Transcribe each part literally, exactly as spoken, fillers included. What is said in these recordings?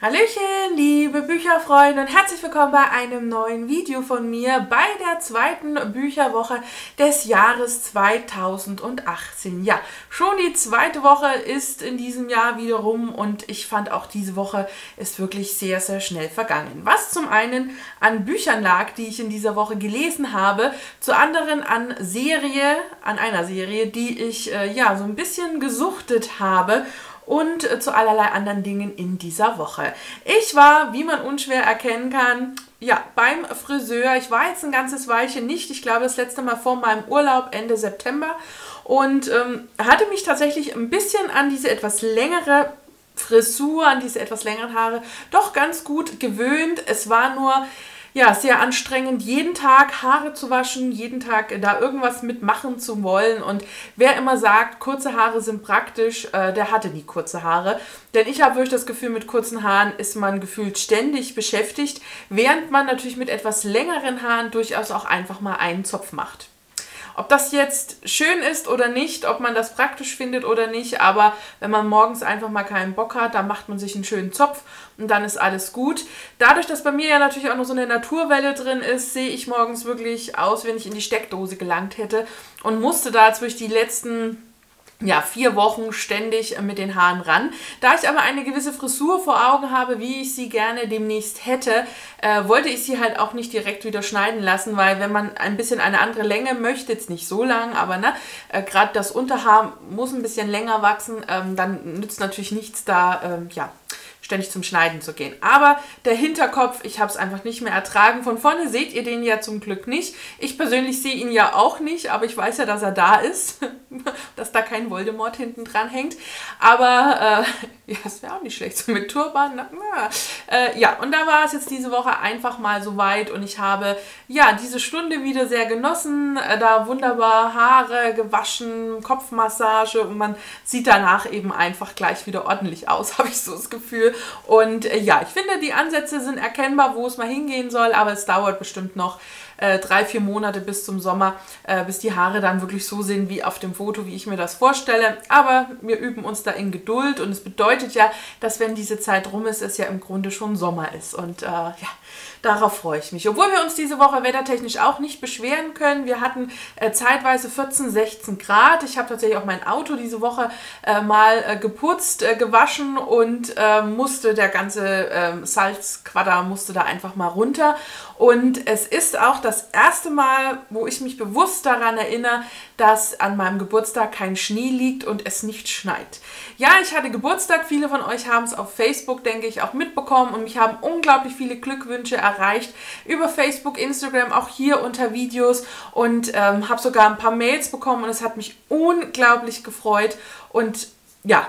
Hallöchen, liebe Bücherfreunde, und herzlich willkommen bei einem neuen Video von mir bei der zweiten Bücherwoche des Jahres zweitausendachtzehn. Ja, schon die zweite Woche ist in diesem Jahr wiederum, und ich fand auch, diese Woche ist wirklich sehr, sehr schnell vergangen. Was zum einen an Büchern lag, die ich in dieser Woche gelesen habe, zu anderen an Serie, an einer Serie, die ich äh, ja so ein bisschen gesuchtet habe, und zu allerlei anderen Dingen in dieser Woche. Ich war, wie man unschwer erkennen kann, ja, beim Friseur. Ich war jetzt ein ganzes Weilchen nicht. Ich glaube, das letzte Mal vor meinem Urlaub Ende September, und ähm, hatte mich tatsächlich ein bisschen an diese etwas längere Frisur, an diese etwas längeren Haare doch ganz gut gewöhnt. Es war nur ja sehr anstrengend, jeden Tag Haare zu waschen, jeden Tag da irgendwas mitmachen zu wollen. Und wer immer sagt, kurze Haare sind praktisch, äh, der hatte nie kurze Haare. Denn ich habe wirklich das Gefühl, mit kurzen Haaren ist man gefühlt ständig beschäftigt, während man natürlich mit etwas längeren Haaren durchaus auch einfach mal einen Zopf macht. Ob das jetzt schön ist oder nicht, ob man das praktisch findet oder nicht, aber wenn man morgens einfach mal keinen Bock hat, dann macht man sich einen schönen Zopf und dann ist alles gut. Dadurch, dass bei mir ja natürlich auch noch so eine Naturwelle drin ist, sehe ich morgens wirklich aus, wenn ich in die Steckdose gelangt hätte, und musste da durch die letzten ja, vier Wochen ständig mit den Haaren ran. Da ich aber eine gewisse Frisur vor Augen habe, wie ich sie gerne demnächst hätte, äh, wollte ich sie halt auch nicht direkt wieder schneiden lassen, weil wenn man ein bisschen eine andere Länge möchte, jetzt nicht so lang, aber ne, äh, gerade das Unterhaar muss ein bisschen länger wachsen, ähm, dann nützt natürlich nichts da, ähm, ja, ständig zum Schneiden zu gehen. Aber der Hinterkopf, ich habe es einfach nicht mehr ertragen. Von vorne seht ihr den ja zum Glück nicht. Ich persönlich sehe ihn ja auch nicht, aber ich weiß ja, dass er da ist, dass da kein Voldemort hinten dran hängt. Aber äh, ja, das wäre auch nicht schlecht, so mit Turban. Na, na. Äh, ja, und da war es jetzt diese Woche einfach mal so weit, und ich habe ja diese Stunde wieder sehr genossen, äh, da wunderbar Haare gewaschen, Kopfmassage, und man sieht danach eben einfach gleich wieder ordentlich aus, habe ich so das Gefühl. Und äh, ja, ich finde, die Ansätze sind erkennbar, wo es mal hingehen soll, aber es dauert bestimmt noch äh, drei, vier Monate bis zum Sommer, äh, bis die Haare dann wirklich so sind wie auf dem Foto, wie ich mir das vorstelle. Aber wir üben uns da in Geduld, und es bedeutet ja, dass wenn diese Zeit rum ist, es ja im Grunde schon Sommer ist. Und äh, ja, darauf freue ich mich. Obwohl wir uns diese Woche wettertechnisch auch nicht beschweren können. Wir hatten äh, zeitweise vierzehn, sechzehn Grad. Ich habe tatsächlich auch mein Auto diese Woche äh, mal äh, geputzt, äh, gewaschen, und äh, musste der ganze äh, Salzquadder musste da einfach mal runter. Und es ist auch das erste Mal, wo ich mich bewusst daran erinnere, dass an meinem Geburtstag kein Schnee liegt und es nicht schneit. Ja, ich hatte Geburtstag. Viele von euch haben es auf Facebook, denke ich, auch mitbekommen, und mich haben unglaublich viele Glückwünsche erreicht über Facebook, Instagram, auch hier unter Videos, und ähm, habe sogar ein paar Mails bekommen, und es hat mich unglaublich gefreut. Und ja,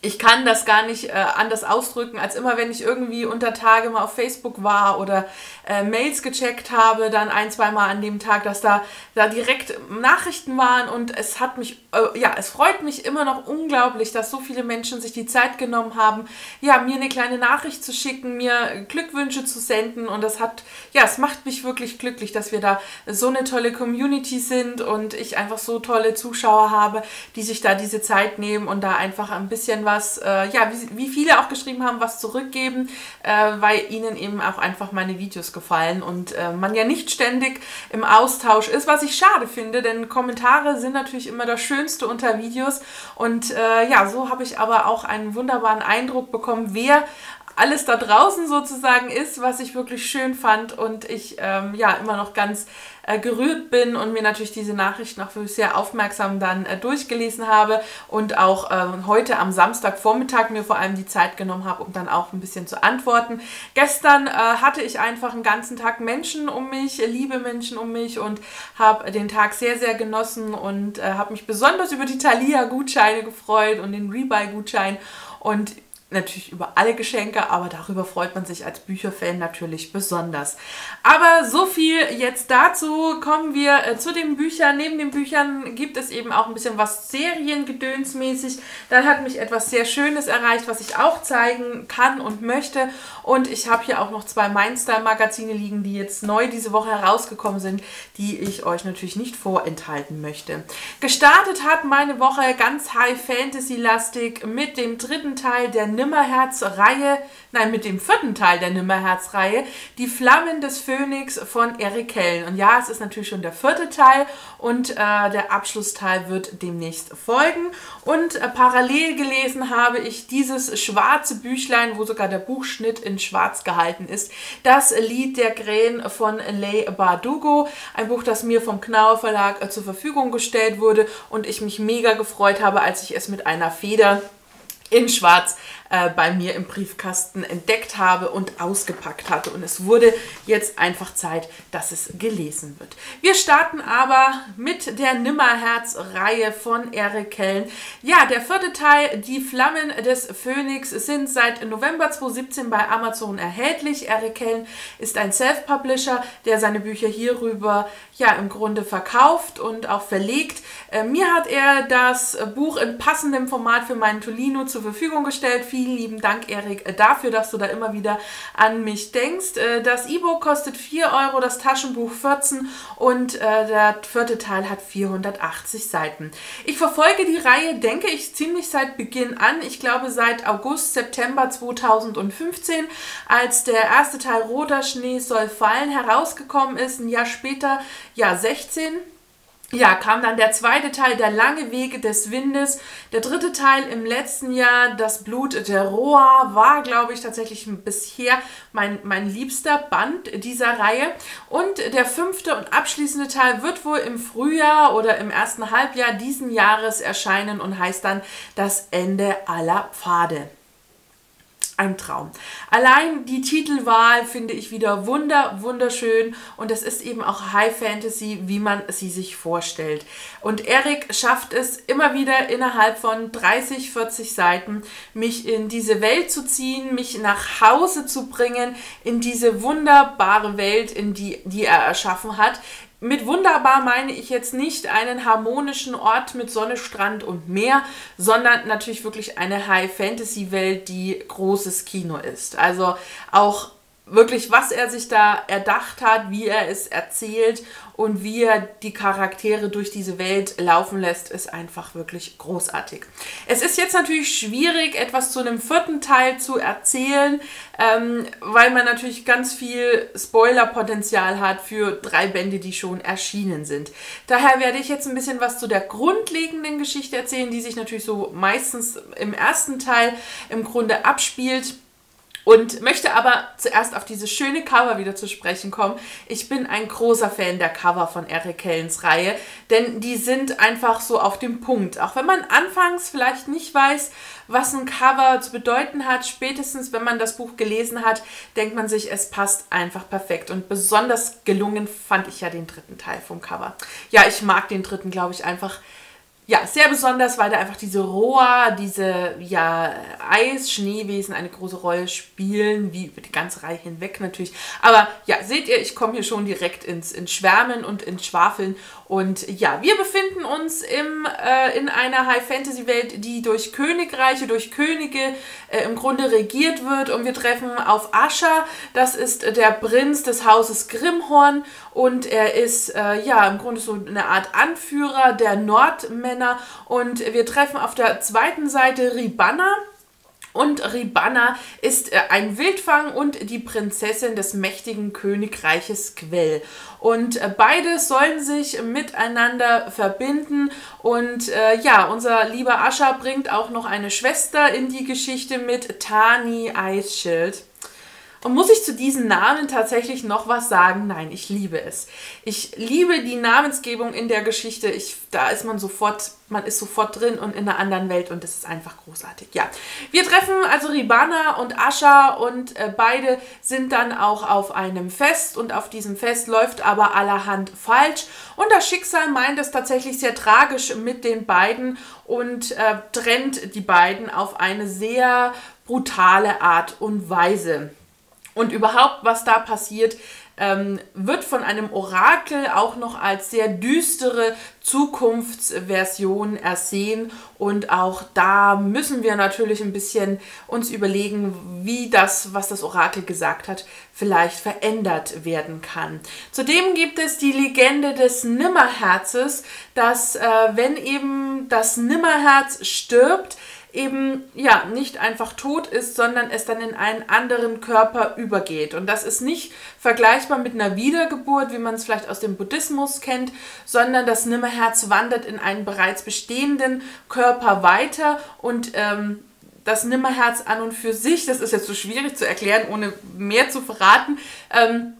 ich kann das gar nicht äh, anders ausdrücken, als immer, wenn ich irgendwie unter Tage mal auf Facebook war oder äh, Mails gecheckt habe, dann ein, zweimal an dem Tag, dass da, da direkt Nachrichten waren, und es hat mich, äh, ja, es freut mich immer noch unglaublich, dass so viele Menschen sich die Zeit genommen haben, ja, mir eine kleine Nachricht zu schicken, mir Glückwünsche zu senden, und das hat, ja, es macht mich wirklich glücklich, dass wir da so eine tolle Community sind und ich einfach so tolle Zuschauer habe, die sich da diese Zeit nehmen und da einfach ein bisschen was Was, äh, ja, wie, wie viele auch geschrieben haben, was zurückgeben, äh, weil ihnen eben auch einfach meine Videos gefallen und äh, man ja nicht ständig im Austausch ist, was ich schade finde, denn Kommentare sind natürlich immer das Schönste unter Videos, und äh, ja, so habe ich aber auch einen wunderbaren Eindruck bekommen, wer alles da draußen sozusagen ist, was ich wirklich schön fand, und ich ähm, ja immer noch ganz äh, gerührt bin und mir natürlich diese Nachrichten auch sehr aufmerksam dann äh, durchgelesen habe und auch äh, heute am Samstagvormittag mir vor allem die Zeit genommen habe, um dann auch ein bisschen zu antworten. Gestern äh, hatte ich einfach einen ganzen Tag Menschen um mich, liebe Menschen um mich, und habe den Tag sehr, sehr genossen und äh, habe mich besonders über die Thalia-Gutscheine gefreut und den Rebuy-Gutschein und natürlich über alle Geschenke, aber darüber freut man sich als Bücherfan natürlich besonders. Aber so viel jetzt dazu. Kommen wir äh, zu den Büchern. Neben den Büchern gibt es eben auch ein bisschen was seriengedönsmäßig. Dann hat mich etwas sehr Schönes erreicht, was ich auch zeigen kann und möchte. Und ich habe hier auch noch zwei Mindstyle-Magazine liegen, die jetzt neu diese Woche herausgekommen sind, die ich euch natürlich nicht vorenthalten möchte. Gestartet hat meine Woche ganz High-Fantasy-lastig mit dem dritten Teil der Nimmerherz-Reihe, nein, mit dem vierten Teil der Nimmerherz-Reihe, Die Flammen des Phönix von Erik Kellen. Und ja, es ist natürlich schon der vierte Teil und äh, der Abschlussteil wird demnächst folgen. Und äh, parallel gelesen habe ich dieses schwarze Büchlein, wo sogar der Buchschnitt in schwarz gehalten ist, Das Lied der Krähen von Leigh Bardugo, ein Buch, das mir vom Knauer Verlag äh, zur Verfügung gestellt wurde und ich mich mega gefreut habe, als ich es mit einer Feder in schwarz äh, bei mir im Briefkasten entdeckt habe und ausgepackt hatte. Und es wurde jetzt einfach Zeit, dass es gelesen wird. Wir starten aber mit der Nimmerherz-Reihe von Erik Kellen. Ja, der vierte Teil, Die Flammen des Phönix, sind seit November zweitausendsiebzehn bei Amazon erhältlich. Erik Kellen ist ein Self-Publisher, der seine Bücher hierüber ja im Grunde verkauft und auch verlegt. Äh, mir hat er das Buch in passendem Format für meinen Tolino zu Verfügung gestellt. Vielen lieben Dank, Erik, dafür, dass du da immer wieder an mich denkst. Das E-Book kostet vier Euro, das Taschenbuch vierzehn und der vierte Teil hat vierhundertachtzig Seiten. Ich verfolge die Reihe, denke ich, ziemlich seit Beginn an. Ich glaube seit August, September zweitausendfünfzehn, als der erste Teil Roter Schnee soll fallen herausgekommen ist, ein Jahr später, Jahr sechzehn. Ja, kam dann der zweite Teil, Der lange Weg des Windes. Der dritte Teil im letzten Jahr, Das Blut der Roa, war, glaube ich, tatsächlich bisher mein, mein liebster Band dieser Reihe. Und der fünfte und abschließende Teil wird wohl im Frühjahr oder im ersten Halbjahr diesen Jahres erscheinen und heißt dann Das Ende aller Pfade. Ein Traum. Allein die Titelwahl finde ich wieder wunder, wunderschön und das ist eben auch High Fantasy, wie man sie sich vorstellt. Und Erik schafft es immer wieder innerhalb von dreißig, vierzig Seiten, mich in diese Welt zu ziehen, mich nach Hause zu bringen, in diese wunderbare Welt, in die, die er erschaffen hat. Mit wunderbar meine ich jetzt nicht einen harmonischen Ort mit Sonne, Strand und Meer, sondern natürlich wirklich eine High-Fantasy-Welt, die großes Kino ist. Also auch wirklich, was er sich da erdacht hat, wie er es erzählt und wie er die Charaktere durch diese Welt laufen lässt, ist einfach wirklich großartig. Es ist jetzt natürlich schwierig, etwas zu einem vierten Teil zu erzählen, ähm, weil man natürlich ganz viel Spoilerpotenzial hat für drei Bände, die schon erschienen sind. Daher werde ich jetzt ein bisschen was zu der grundlegenden Geschichte erzählen, die sich natürlich so meistens im ersten Teil im Grunde abspielt. Und möchte aber zuerst auf dieses schöne Cover wieder zu sprechen kommen. Ich bin ein großer Fan der Cover von Erik Kellens Reihe, denn die sind einfach so auf dem Punkt. Auch wenn man anfangs vielleicht nicht weiß, was ein Cover zu bedeuten hat, spätestens wenn man das Buch gelesen hat, denkt man sich, es passt einfach perfekt. Und besonders gelungen fand ich ja den dritten Teil vom Cover. Ja, ich mag den dritten, glaube ich, einfach. Ja, sehr besonders, weil da einfach diese Roa, diese ja, Eis-Schneewesen eine große Rolle spielen, wie über die ganze Reihe hinweg natürlich. Aber ja, seht ihr, ich komme hier schon direkt ins, ins Schwärmen und ins Schwafeln. Und ja, wir befinden uns im, äh, in einer High-Fantasy-Welt, die durch Königreiche, durch Könige äh, im Grunde regiert wird. Und wir treffen auf Ascha, das ist der Prinz des Hauses Grimhorn. Und er ist äh, ja im Grunde so eine Art Anführer der Nordmänner. Und wir treffen auf der zweiten Seite Ribanna. Und Ribanna ist ein Wildfang und die Prinzessin des mächtigen Königreiches Quell. Und beide sollen sich miteinander verbinden. Und äh, ja, unser lieber Ascha bringt auch noch eine Schwester in die Geschichte mit, Tani Eisschild. Und muss ich zu diesen Namen tatsächlich noch was sagen? Nein, ich liebe es. Ich liebe die Namensgebung in der Geschichte. Ich, da ist man sofort, man ist sofort drin und in einer anderen Welt und das ist einfach großartig. Ja, wir treffen also Ribanna und Ascha und äh, beide sind dann auch auf einem Fest und auf diesem Fest läuft aber allerhand falsch. Und das Schicksal meint es tatsächlich sehr tragisch mit den beiden und äh, trennt die beiden auf eine sehr brutale Art und Weise. Und überhaupt, was da passiert, ähm, wird von einem Orakel auch noch als sehr düstere Zukunftsversion ersehen. Und auch da müssen wir natürlich ein bisschen uns überlegen, wie das, was das Orakel gesagt hat, vielleicht verändert werden kann. Zudem gibt es die Legende des Nimmerherzes, dass äh, wenn eben das Nimmerherz stirbt, eben ja nicht einfach tot ist, sondern es dann in einen anderen Körper übergeht. Und das ist nicht vergleichbar mit einer Wiedergeburt, wie man es vielleicht aus dem Buddhismus kennt, sondern das Nimmerherz wandert in einen bereits bestehenden Körper weiter und ähm, das Nimmerherz an und für sich, das ist jetzt so schwierig zu erklären, ohne mehr zu verraten, ähm,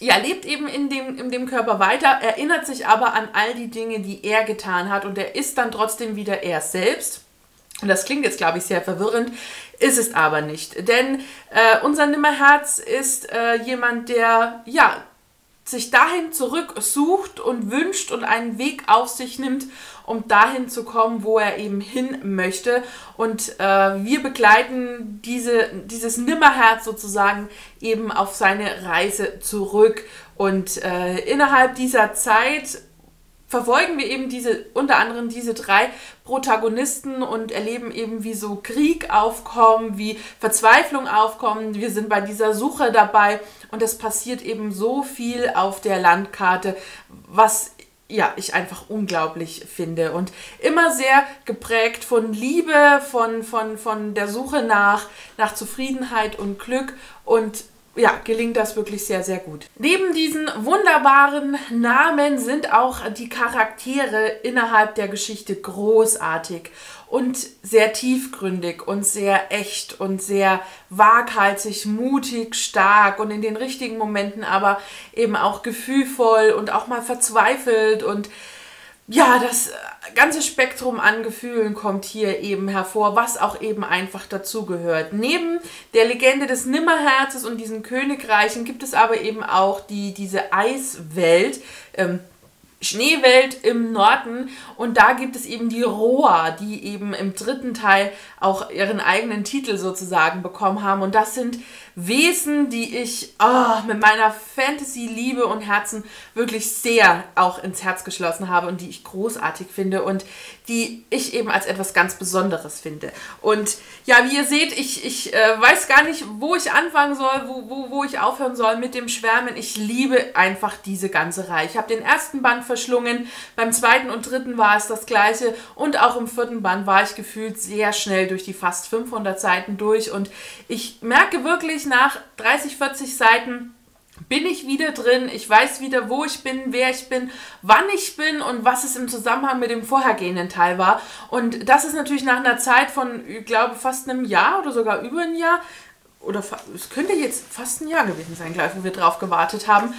ja, lebt eben in dem, in dem Körper weiter, erinnert sich aber an all die Dinge, die er getan hat, und er ist dann trotzdem wieder er selbst. Und das klingt jetzt, glaube ich, sehr verwirrend, ist es aber nicht. Denn äh, unser Nimmerherz ist äh, jemand, der ja, sich dahin zurücksucht und wünscht und einen Weg auf sich nimmt, um dahin zu kommen, wo er eben hin möchte. Und äh, wir begleiten diese, dieses Nimmerherz sozusagen eben auf seine Reise zurück. Und äh, innerhalb dieser Zeit verfolgen wir eben diese, unter anderem diese drei Protagonisten und erleben eben, wie so Krieg aufkommen, wie Verzweiflung aufkommen. Wir sind bei dieser Suche dabei und es passiert eben so viel auf der Landkarte, was ja, ich einfach unglaublich finde. Und immer sehr geprägt von Liebe, von, von, von der Suche nach, nach Zufriedenheit und Glück, und ja, gelingt das wirklich sehr, sehr gut. Neben diesen wunderbaren Namen sind auch die Charaktere innerhalb der Geschichte großartig und sehr tiefgründig und sehr echt und sehr waghalsig, mutig, stark und in den richtigen Momenten aber eben auch gefühlvoll und auch mal verzweifelt, und ja, das ganze Spektrum an Gefühlen kommt hier eben hervor, was auch eben einfach dazugehört. Neben der Legende des Nimmerherzes und diesen Königreichen gibt es aber eben auch die, diese Eiswelt, ähm, Schneewelt im Norden, und da gibt es eben die Roa, die eben im dritten Teil auch ihren eigenen Titel sozusagen bekommen haben, und das sind Wesen, die ich oh, mit meiner Fantasy-Liebe und Herzen wirklich sehr auch ins Herz geschlossen habe und die ich großartig finde und die ich eben als etwas ganz Besonderes finde. Und ja, wie ihr seht, ich, ich äh, weiß gar nicht, wo ich anfangen soll, wo, wo, wo ich aufhören soll mit dem Schwärmen. Ich liebe einfach diese ganze Reihe. Ich habe den ersten Band verschlungen, beim zweiten und dritten war es das gleiche und auch im vierten Band war ich gefühlt sehr schnell durch die fast fünfhundert Seiten durch, und ich merke wirklich, nach dreißig, vierzig Seiten bin ich wieder drin. Ich weiß wieder, wo ich bin, wer ich bin, wann ich bin und was es im Zusammenhang mit dem vorhergehenden Teil war. Und das ist natürlich nach einer Zeit von, ich glaube, fast einem Jahr oder sogar über ein Jahr, oder es könnte jetzt fast ein Jahr gewesen sein, gleich, wo wir drauf gewartet haben.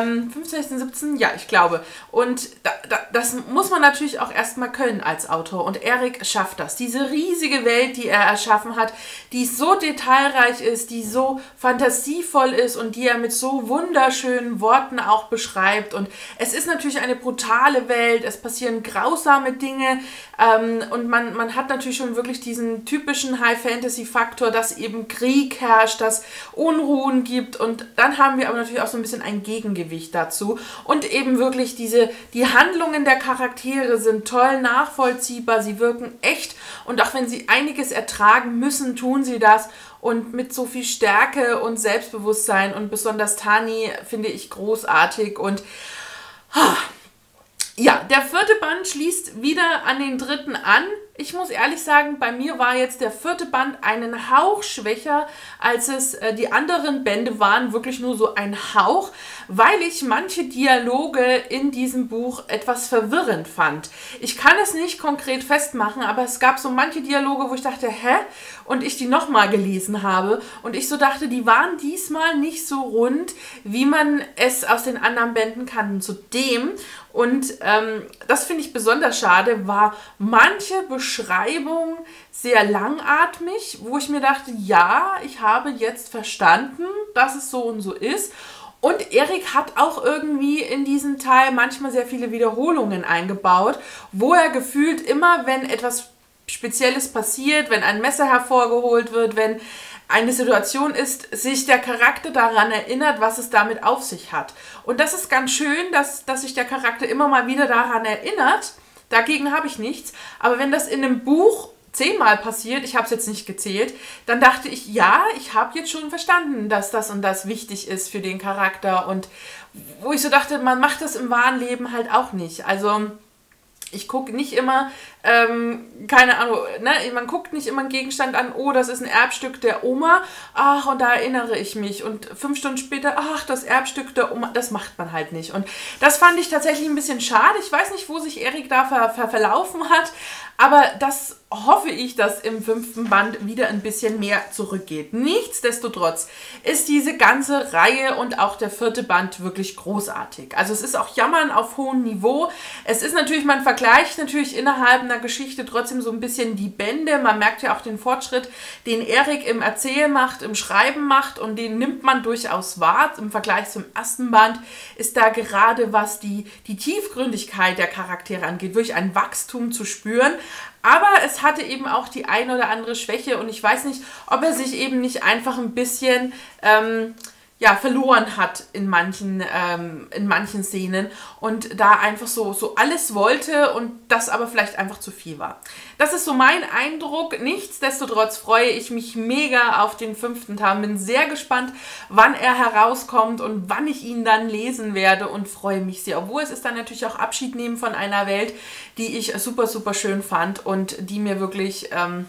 Ähm, fünfzehn, siebzehn, ja, ich glaube. Und da, da, das muss man natürlich auch erstmal können als Autor. Und Erik schafft das. Diese riesige Welt, die er erschaffen hat, die so detailreich ist, die so fantasievoll ist und die er mit so wunderschönen Worten auch beschreibt. Und es ist natürlich eine brutale Welt, es passieren grausame Dinge, ähm, und man, man hat natürlich schon wirklich diesen typischen High-Fantasy-Faktor, dass eben Krieg herrscht, dass Unruhen gibt, und dann haben wir aber natürlich auch so ein bisschen ein Gegengewicht dazu, und eben wirklich diese, die Handlungen der Charaktere sind toll nachvollziehbar, sie wirken echt, und auch wenn sie einiges ertragen müssen, tun sie das und mit so viel Stärke und Selbstbewusstsein, und besonders Tani finde ich großartig. Und ja, der vierte Band schließt wieder an den dritten an. Ich muss ehrlich sagen, bei mir war jetzt der vierte Band einen Hauch schwächer, als es äh, die anderen Bände waren, wirklich nur so ein Hauch, weil ich manche Dialoge in diesem Buch etwas verwirrend fand. Ich kann es nicht konkret festmachen, aber es gab so manche Dialoge, wo ich dachte, hä? Und ich die nochmal gelesen habe und ich so dachte, die waren diesmal nicht so rund, wie man es aus den anderen Bänden kannte. Zudem, und ähm, das finde ich besonders schade, war manche Beschreibung sehr langatmig, wo ich mir dachte, ja, ich habe jetzt verstanden, dass es so und so ist. Und Erik hat auch irgendwie in diesem Teil manchmal sehr viele Wiederholungen eingebaut, wo er gefühlt immer, wenn etwas Spezielles passiert, wenn ein Messer hervorgeholt wird, wenn eine Situation ist, sich der Charakter daran erinnert, was es damit auf sich hat. Und das ist ganz schön, dass, dass sich der Charakter immer mal wieder daran erinnert. Dagegen habe ich nichts, aber wenn das in einem Buch zehnmal passiert, ich habe es jetzt nicht gezählt, dann dachte ich, ja, ich habe jetzt schon verstanden, dass das und das wichtig ist für den Charakter, und wo ich so dachte, man macht das im wahren Leben halt auch nicht. Also ich gucke nicht immer ähm, keine Ahnung, ne? Man guckt nicht immer einen Gegenstand an, oh, das ist ein Erbstück der Oma, ach, und da erinnere ich mich. Und fünf Stunden später, ach, das Erbstück der Oma, das macht man halt nicht. Und das fand ich tatsächlich ein bisschen schade. Ich weiß nicht, wo sich Erik da ver ver verlaufen hat, aber das hoffe ich, dass im fünften Band wieder ein bisschen mehr zurückgeht. Nichtsdestotrotz ist diese ganze Reihe und auch der vierte Band wirklich großartig. Also es ist auch Jammern auf hohem Niveau. Es ist natürlich, man vergleicht natürlich innerhalb einer Geschichte trotzdem so ein bisschen die Bände. Man merkt ja auch den Fortschritt, den Erik im Erzählen macht, im Schreiben macht, und den nimmt man durchaus wahr. Im Vergleich zum ersten Band ist da gerade, was die, die Tiefgründigkeit der Charaktere angeht, wirklich ein Wachstum zu spüren. Aber es hatte eben auch die ein oder andere Schwäche, und ich weiß nicht, ob er sich eben nicht einfach ein bisschen ähm, ja, verloren hat in manchen, ähm, in manchen Szenen und da einfach so, so alles wollte und das aber vielleicht einfach zu viel war. Das ist so mein Eindruck. Nichtsdestotrotz freue ich mich mega auf den fünften Teil. Bin sehr gespannt, wann er herauskommt und wann ich ihn dann lesen werde, und freue mich sehr. Obwohl, es ist dann natürlich auch Abschied nehmen von einer Welt, die ich super, super schön fand und die mir wirklich ähm,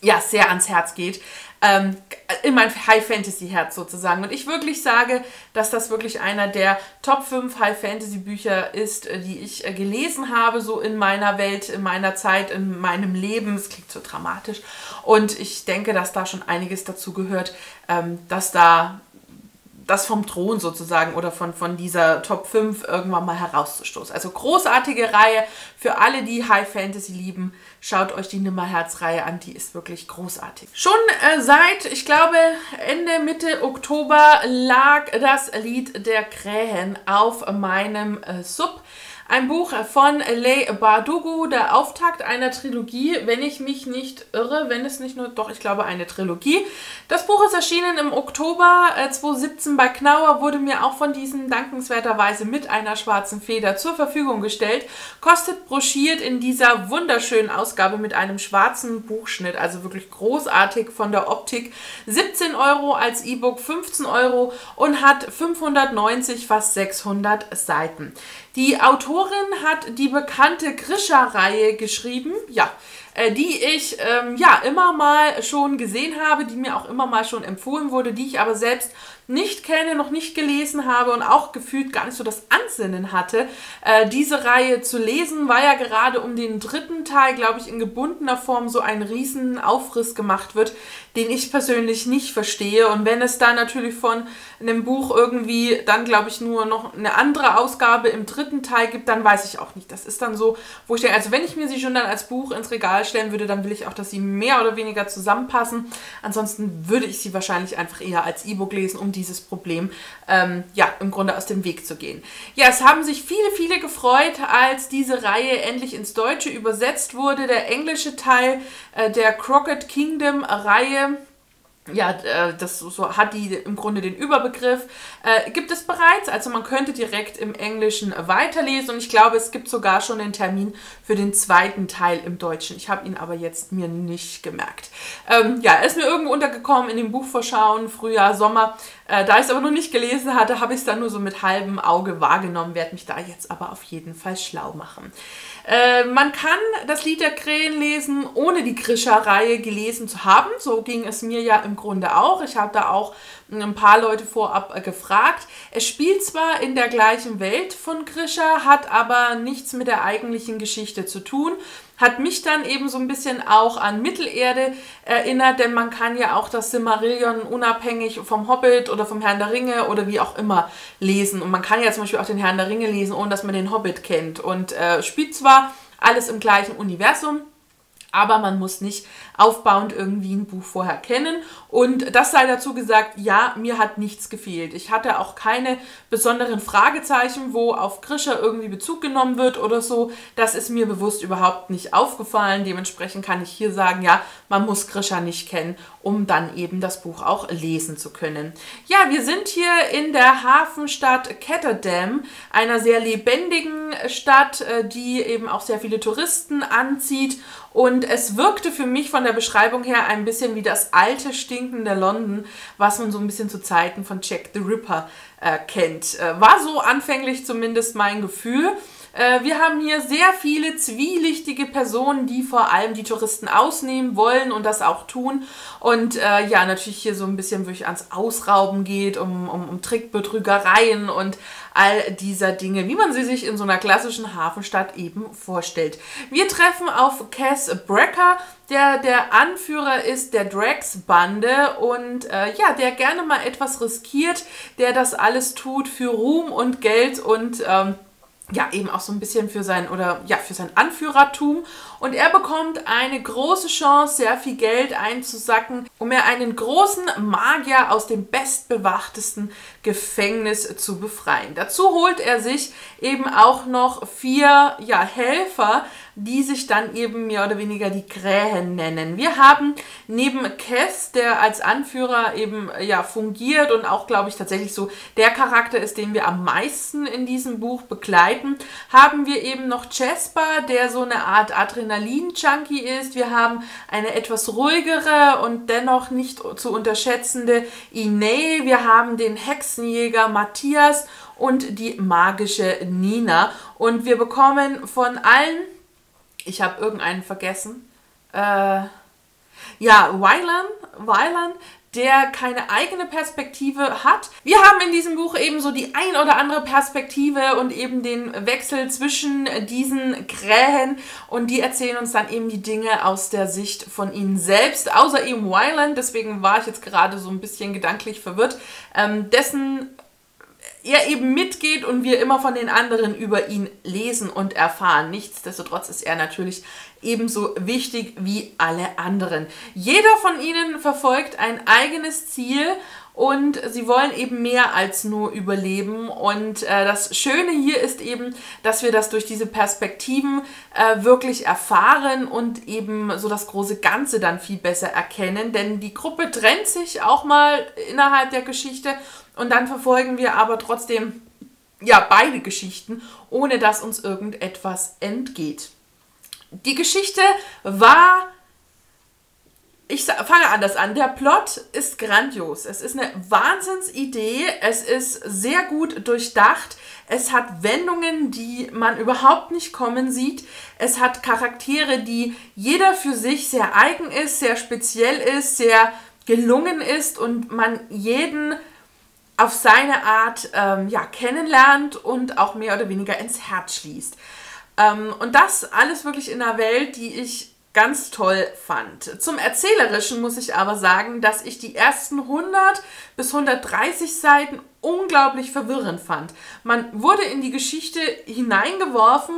ja, sehr ans Herz geht. Ähm, in mein High-Fantasy-Herz sozusagen. Und ich wirklich sage, dass das wirklich einer der Top fünf High-Fantasy-Bücher ist, die ich gelesen habe, so in meiner Welt, in meiner Zeit, in meinem Leben. Es klingt so dramatisch. Und ich denke, dass da schon einiges dazu gehört, ähm, dass da das vom Thron sozusagen oder von, von dieser Top fünf irgendwann mal herauszustoßen. Also großartige Reihe für alle, die High Fantasy lieben. Schaut euch die Nimmerherz-Reihe an, die ist wirklich großartig. Schon äh, seit, ich glaube, Ende, Mitte Oktober lag Das Lied der Krähen auf meinem äh, Sub. Ein Buch von Leigh Bardugo, der Auftakt einer Trilogie, wenn ich mich nicht irre, wenn es nicht nur, doch, ich glaube, eine Trilogie. Das Buch ist erschienen im Oktober zweitausendsiebzehn bei Knauer, wurde mir auch von diesen dankenswerterweise mit einer schwarzen Feder zur Verfügung gestellt, kostet broschiert in dieser wunderschönen Ausgabe mit einem schwarzen Buchschnitt, also wirklich großartig von der Optik, siebzehn Euro als E-Book, fünfzehn Euro, und hat fünfhundertneunzig, fast sechshundert Seiten. Die Autorin hat die bekannte Grisha-Reihe geschrieben, ja, die ich ähm, ja immer mal schon gesehen habe, die mir auch immer mal schon empfohlen wurde, die ich aber selbst nicht kenne, noch nicht gelesen habe und auch gefühlt gar nicht so das Ansinnen hatte, äh, diese Reihe zu lesen, weil ja gerade um den dritten Teil, glaube ich, in gebundener Form so ein riesen Aufriss gemacht wird, den ich persönlich nicht verstehe. Und wenn es da natürlich von einem Buch irgendwie dann, glaube ich, nur noch eine andere Ausgabe im dritten Teil gibt, dann weiß ich auch nicht. Das ist dann so, wo ich denke, also wenn ich mir sie schon dann als Buch ins Regal stellen würde, dann will ich auch, dass sie mehr oder weniger zusammenpassen. Ansonsten würde ich sie wahrscheinlich einfach eher als E-Book lesen, um dieses Problem ähm, ja, im Grunde aus dem Weg zu gehen. Ja, es haben sich viele, viele gefreut, als diese Reihe endlich ins Deutsche übersetzt wurde. Der englische Teil äh, der Crooked Kingdom Reihe, ja, das so hat die im Grunde den Überbegriff, äh, gibt es bereits, also man könnte direkt im Englischen weiterlesen, und ich glaube, es gibt sogar schon den Termin für den zweiten Teil im Deutschen. Ich habe ihn aber jetzt mir nicht gemerkt. Ähm, ja, er ist mir irgendwo untergekommen in den Buchvorschauen, Frühjahr, Sommer. Äh, da ich es aber noch nicht gelesen hatte, habe ich es dann nur so mit halbem Auge wahrgenommen, werde mich da jetzt aber auf jeden Fall schlau machen. Äh, man kann Das Lied der Krähen lesen, ohne die Grisha-Reihe gelesen zu haben. So ging es mir ja im Grunde auch. Ich habe da auch ein paar Leute vorab äh, gefragt. Es spielt zwar in der gleichen Welt von Grisha, hat aber nichts mit der eigentlichen Geschichte zu tun. Hat mich dann eben so ein bisschen auch an Mittelerde erinnert, denn man kann ja auch das Silmarillion unabhängig vom Hobbit oder vom Herrn der Ringe oder wie auch immer lesen. Und man kann ja zum Beispiel auch den Herrn der Ringe lesen, ohne dass man den Hobbit kennt. Und äh, spielt zwar alles im gleichen Universum, aber man muss nicht aufbauend irgendwie ein Buch vorher kennen. Und das sei dazu gesagt, ja, mir hat nichts gefehlt. Ich hatte auch keine besonderen Fragezeichen, wo auf Grisha irgendwie Bezug genommen wird oder so. Das ist mir bewusst überhaupt nicht aufgefallen. Dementsprechend kann ich hier sagen, ja, man muss Grisha nicht kennen, um dann eben das Buch auch lesen zu können. Ja, wir sind hier in der Hafenstadt Ketterdam, einer sehr lebendigen Stadt, die eben auch sehr viele Touristen anzieht. Und es wirkte für mich von der Beschreibung her ein bisschen wie das alte, stinkende London, was man so ein bisschen zu Zeiten von Jack the Ripper äh, kennt. Äh, war so anfänglich zumindest mein Gefühl. Äh, wir haben hier sehr viele zwielichtige Personen, die vor allem die Touristen ausnehmen wollen und das auch tun. Und äh, ja, natürlich hier so ein bisschen wirklich ans Ausrauben geht, um, um, um Trickbetrügereien und all dieser Dinge, wie man sie sich in so einer klassischen Hafenstadt eben vorstellt. Wir treffen auf Kaz Brekker, der der Anführer ist der Drax-Bande und äh, ja, der gerne mal etwas riskiert, der das alles tut für Ruhm und Geld und ähm, ja, eben auch so ein bisschen für sein, oder ja, für sein Anführertum. Und er bekommt eine große Chance, sehr viel Geld einzusacken, um er einen großen Magier aus dem bestbewachtesten Gefängnis zu befreien. Dazu holt er sich eben auch noch vier ja, Helfer, die sich dann eben mehr oder weniger die Krähen nennen. Wir haben neben Kaz, der als Anführer eben ja fungiert und auch, glaube ich, tatsächlich so der Charakter ist, den wir am meisten in diesem Buch begleiten, haben wir eben noch Jesper, der so eine Art Adrenalin-Junkie ist. Wir haben eine etwas ruhigere und dennoch nicht zu unterschätzende Inej. Wir haben den Hexenjäger Matthias und die magische Nina. Und wir bekommen von allen... Ich habe irgendeinen vergessen. Äh, ja, Wyland, Wyland, der keine eigene Perspektive hat. Wir haben in diesem Buch eben so die ein oder andere Perspektive und eben den Wechsel zwischen diesen Krähen und die erzählen uns dann eben die Dinge aus der Sicht von ihnen selbst, außer eben Wyland, deswegen war ich jetzt gerade so ein bisschen gedanklich verwirrt, ähm, dessen... er eben mitgeht und wir immer von den anderen über ihn lesen und erfahren. Nichtsdestotrotz ist er natürlich ebenso wichtig wie alle anderen. Jeder von ihnen verfolgt ein eigenes Ziel und sie wollen eben mehr als nur überleben. Und äh, das Schöne hier ist eben, dass wir das durch diese Perspektiven äh, wirklich erfahren und eben so das große Ganze dann viel besser erkennen. Denn die Gruppe trennt sich auch mal innerhalb der Geschichte und dann verfolgen wir aber trotzdem ja beide Geschichten, ohne dass uns irgendetwas entgeht. Die Geschichte war... Ich fange anders an. Der Plot ist grandios. Es ist eine Wahnsinnsidee. Es ist sehr gut durchdacht. Es hat Wendungen, die man überhaupt nicht kommen sieht. Es hat Charaktere, die jeder für sich sehr eigen ist, sehr speziell ist, sehr gelungen ist und man jeden auf seine Art ähm, ja, kennenlernt und auch mehr oder weniger ins Herz schließt. Ähm, und das alles wirklich in einer Welt, die ich ganz toll fand. Zum Erzählerischen muss ich aber sagen, dass ich die ersten hundert bis hundertdreißig Seiten unglaublich verwirrend fand. Man wurde in die Geschichte hineingeworfen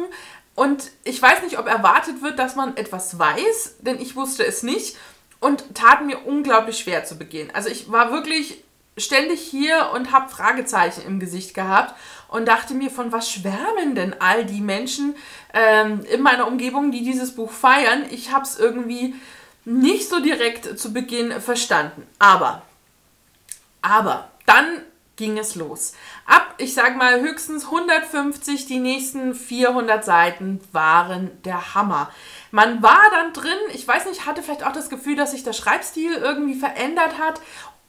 und ich weiß nicht, ob erwartet wird, dass man etwas weiß, denn ich wusste es nicht und tat mir unglaublich schwer zu Beginn. Also ich war wirklich ständig hier und habe Fragezeichen im Gesicht gehabt und dachte mir, von was schwärmen denn all die Menschen ähm, in meiner Umgebung, die dieses Buch feiern? Ich habe es irgendwie nicht so direkt zu Beginn verstanden. Aber, aber, dann ging es los. Ab, ich sag mal, höchstens hundertfünfzig, die nächsten vierhundert Seiten waren der Hammer. Man war dann drin, ich weiß nicht, hatte vielleicht auch das Gefühl, dass sich der Schreibstil irgendwie verändert hat.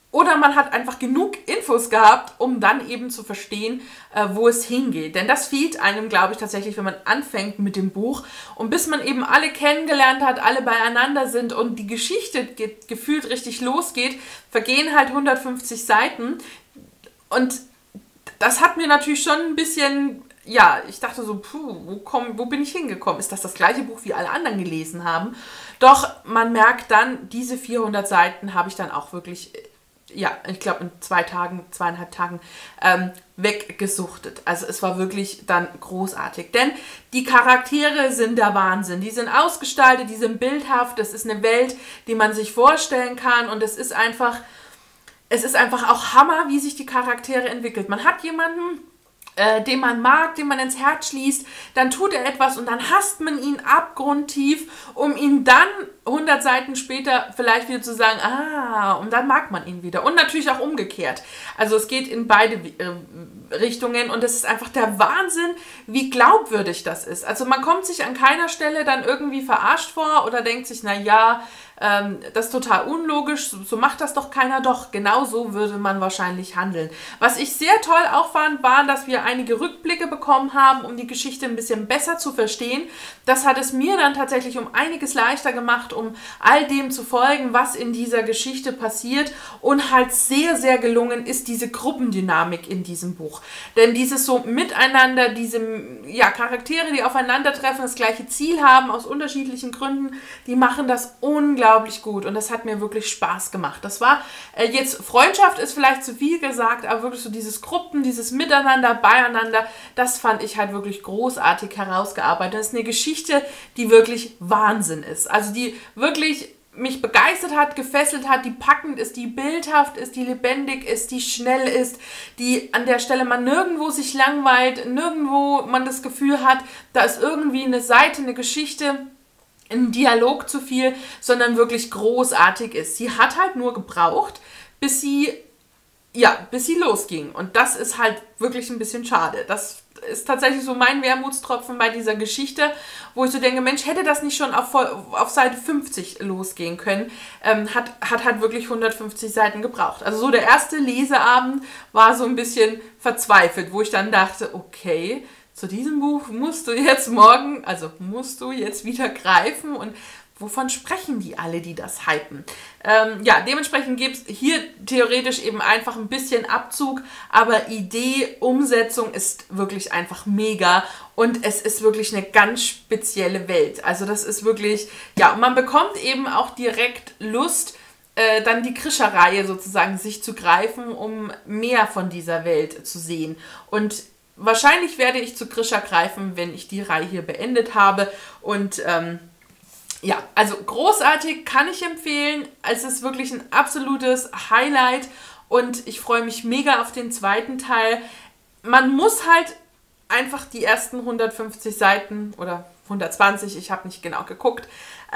Oder man hat einfach genug Infos gehabt, um dann eben zu verstehen, äh, wo es hingeht. Denn das fehlt einem, glaube ich, tatsächlich, wenn man anfängt mit dem Buch. Und bis man eben alle kennengelernt hat, alle beieinander sind und die Geschichte ge- gefühlt richtig losgeht, vergehen halt hundertfünfzig Seiten. Und das hat mir natürlich schon ein bisschen... Ja, ich dachte so, puh, wo, komm, wo bin ich hingekommen? Ist das das gleiche Buch, wie alle anderen gelesen haben? Doch man merkt dann, diese vierhundert Seiten habe ich dann auch wirklich... ja, ich glaube in zwei Tagen, zweieinhalb Tagen ähm, weggesuchtet. Also es war wirklich dann großartig, denn die Charaktere sind der Wahnsinn. Die sind ausgestaltet, die sind bildhaft, das ist eine Welt, die man sich vorstellen kann und es ist einfach, es ist einfach auch Hammer, wie sich die Charaktere entwickelt. Man hat jemanden, äh, den man mag, den man ins Herz schließt, dann tut er etwas und dann hasst man ihn abgrundtief, um ihn dann hundert Seiten später vielleicht wieder zu sagen, ah, und dann mag man ihn wieder. Und natürlich auch umgekehrt. Also es geht in beide Richtungen und es ist einfach der Wahnsinn, wie glaubwürdig das ist. Also man kommt sich an keiner Stelle dann irgendwie verarscht vor oder denkt sich, naja, ähm, das ist total unlogisch, so, so macht das doch keiner. Doch, genau so würde man wahrscheinlich handeln. Was ich sehr toll auch fand, war, dass wir einige Rückblicke bekommen haben, um die Geschichte ein bisschen besser zu verstehen. Das hat es mir dann tatsächlich um einiges leichter gemacht, um all dem zu folgen, was in dieser Geschichte passiert, und halt sehr, sehr gelungen ist diese Gruppendynamik in diesem Buch. Denn dieses so Miteinander, diese ja, Charaktere, die aufeinandertreffen, das gleiche Ziel haben, aus unterschiedlichen Gründen, die machen das unglaublich gut und das hat mir wirklich Spaß gemacht. Das war äh, jetzt, Freundschaft ist vielleicht zu viel gesagt, aber wirklich so dieses Gruppen, dieses Miteinander, Beieinander, das fand ich halt wirklich großartig herausgearbeitet. Das ist eine Geschichte, die wirklich Wahnsinn ist. Also die wirklich mich begeistert hat, gefesselt hat, die packend ist, die bildhaft ist, die lebendig ist, die schnell ist, die an der Stelle man nirgendwo sich langweilt, nirgendwo man das Gefühl hat, da ist irgendwie eine Seite, eine Geschichte, ein Dialog zu viel, sondern wirklich großartig ist. Sie hat halt nur gebraucht, bis sie, ja, bis sie losging. Und das ist halt wirklich ein bisschen schade. Das ist tatsächlich so mein Wermutstropfen bei dieser Geschichte, wo ich so denke, Mensch, hätte das nicht schon auf, auf Seite fünfzig losgehen können, ähm, hat, hat halt wirklich hundertfünfzig Seiten gebraucht. Also so der erste Leseabend war so ein bisschen verzweifelt, wo ich dann dachte, okay, zu diesem Buch musst du jetzt morgen, also musst du jetzt wieder greifen und wovon sprechen die alle, die das hypen? Ähm, ja, dementsprechend gibt es hier theoretisch eben einfach ein bisschen Abzug, aber Idee, Umsetzung ist wirklich einfach mega und es ist wirklich eine ganz spezielle Welt. Also das ist wirklich, ja, man bekommt eben auch direkt Lust, äh, dann die Grisha-Reihe sozusagen sich zu greifen, um mehr von dieser Welt zu sehen. Und wahrscheinlich werde ich zu Grisha greifen, wenn ich die Reihe hier beendet habe und ähm, ja, also großartig, kann ich empfehlen. Es ist wirklich ein absolutes Highlight und ich freue mich mega auf den zweiten Teil. Man muss halt einfach die ersten hundertfünfzig Seiten oder hundertzwanzig, ich habe nicht genau geguckt,